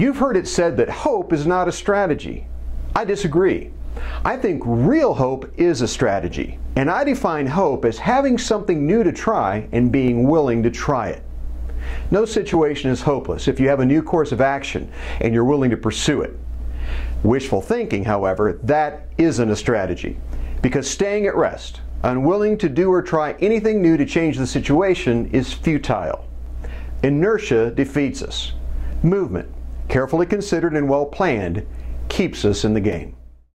You've heard it said that hope is not a strategy. I disagree. I think real hope is a strategy, and I define hope as having something new to try and being willing to try it. No situation is hopeless if you have a new course of action and you're willing to pursue it. Wishful thinking, however, that isn't a strategy, because staying at rest, unwilling to do or try anything new to change the situation, is futile. Inertia defeats us. Movement, carefully considered and well planned, keeps us in the game.